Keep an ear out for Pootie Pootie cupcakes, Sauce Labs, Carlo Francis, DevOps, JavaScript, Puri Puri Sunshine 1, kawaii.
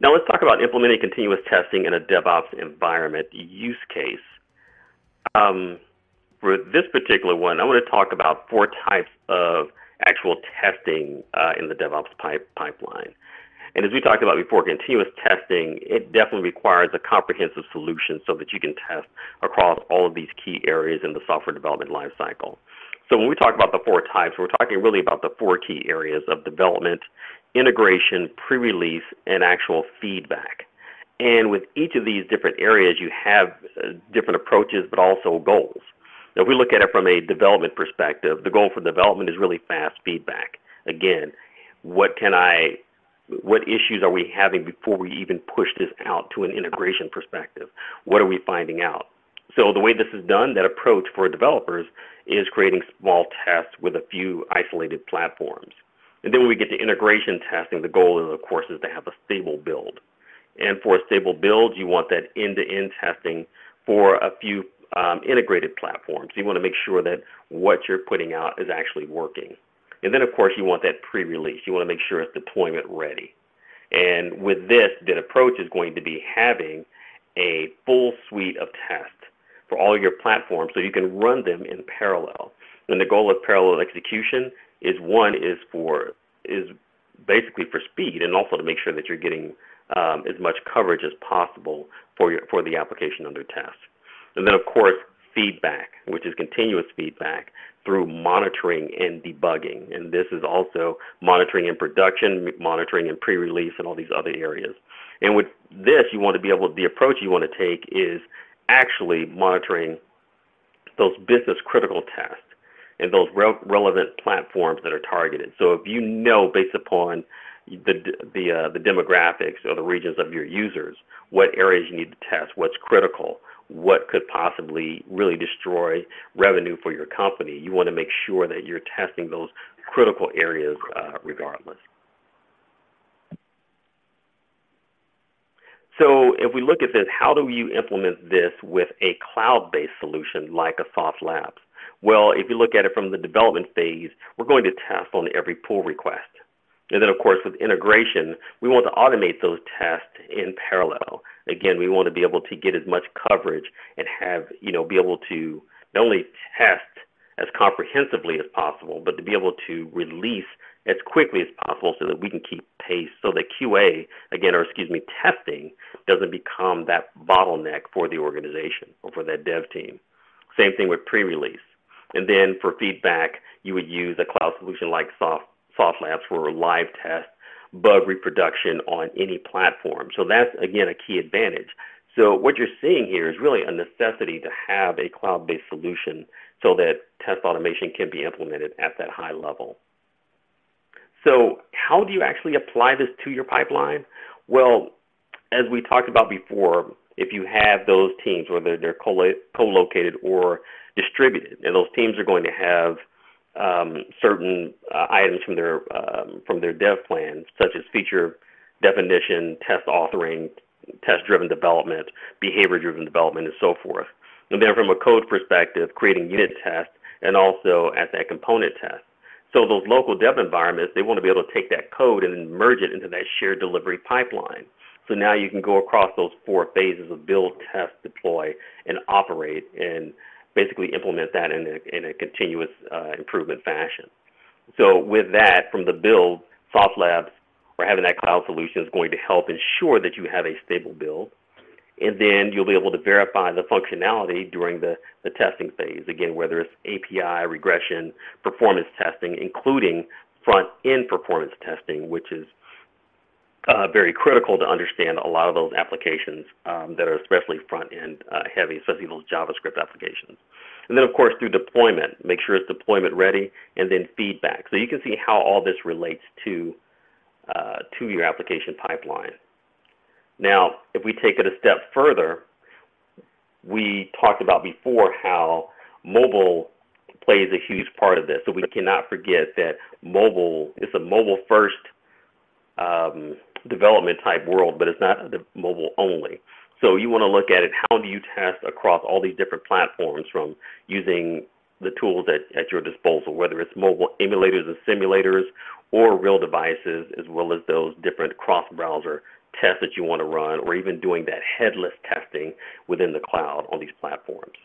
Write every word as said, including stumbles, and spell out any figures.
Now let's talk about implementing continuous testing in a DevOps environment use case. Um, for this particular one, I want to talk about four types of actual testing uh, in the DevOps pipe pipeline. And as we talked about before, continuous testing, it definitely requires a comprehensive solution so that you can test across all of these key areas in the software development lifecycle. So when we talk about the four types, we're talking really about the four key areas of development, integration, pre-release, and actual feedback. And with each of these different areas, you have uh, different approaches, but also goals. Now, if we look at it from a development perspective, the goal for development is really fast feedback. Again, what can I What issues are we having before we even push this out to an integration perspective? What are we finding out? So the way this is done, that approach for developers is creating small tests with a few isolated platforms. And then when we get to integration testing, the goal is, of course, is to have a stable build. And for a stable build, you want that end-to-end testing for a few um, integrated platforms. You want to make sure that what you're putting out is actually working. And then, of course, you want that pre-release. You want to make sure it's deployment ready. And with this, the approach is going to be having a full suite of tests for all your platforms so you can run them in parallel. And the goal of parallel execution is one is for is basically for speed and also to make sure that you're getting um, as much coverage as possible for your for the application under test. And then, of course, feedback, which is continuous feedback through monitoring and debugging. And this is also monitoring in production, monitoring in pre-release, and all these other areas. And with this, you want to be able, the approach you want to take is actually monitoring those business critical tests and those re- relevant platforms that are targeted. So if you know based upon the, the, uh, the demographics or the regions of your users, what areas you need to test, what's critical, what could possibly really destroy revenue for your company. You want to make sure that you're testing those critical areas uh, regardless. So if we look at this, how do you implement this with a cloud-based solution like a Sauce Labs? Well, if you look at it from the development phase, we're going to test on every pull request. And then, of course, with integration, we want to automate those tests in parallel. Again, we want to be able to get as much coverage and have, you know, be able to not only test as comprehensively as possible, but to be able to release as quickly as possible so that we can keep pace so that Q A, again, or excuse me, testing doesn't become that bottleneck for the organization or for that dev team. Same thing with pre-release. And then for feedback, you would use a cloud solution like Sauce Labs for live tests, bug reproduction on any platform. So that's, again, a key advantage. So what you're seeing here is really a necessity to have a cloud-based solution so that test automation can be implemented at that high level. So how do you actually apply this to your pipeline? Well, as we talked about before, if you have those teams, whether they're co-located or distributed, and those teams are going to have Um, certain uh, items from their um, from their dev plan, such as feature definition, test authoring, test-driven development, behavior-driven development, and so forth. And then from a code perspective, creating unit tests and also at that component test. So those local dev environments, they want to be able to take that code and then merge it into that shared delivery pipeline. So now you can go across those four phases of build, test, deploy, and operate, and basically implement that in a, in a continuous uh, improvement fashion. So with that, from the build, Sauce Labs, or having that cloud solution, is going to help ensure that you have a stable build. And then you'll be able to verify the functionality during the, the testing phase, again, whether it's A P I, regression, performance testing, including front-end performance testing, which is uh, very critical to understand a lot of those applications um, that are especially front-end uh, heavy, especially those JavaScript applications. And then, of course, through deployment, make sure it's deployment ready, and then feedback. So you can see how all this relates to, uh, to your application pipeline. Now, if we take it a step further, we talked about before how mobile plays a huge part of this. So we cannot forget that mobile, it's a mobile-first um, development type world, but it's not mobile only. So you want to look at it, how do you test across all these different platforms, from using the tools at, at your disposal, whether it's mobile emulators and simulators or real devices, as well as those different cross-browser tests that you want to run, or even doing that headless testing within the cloud on these platforms.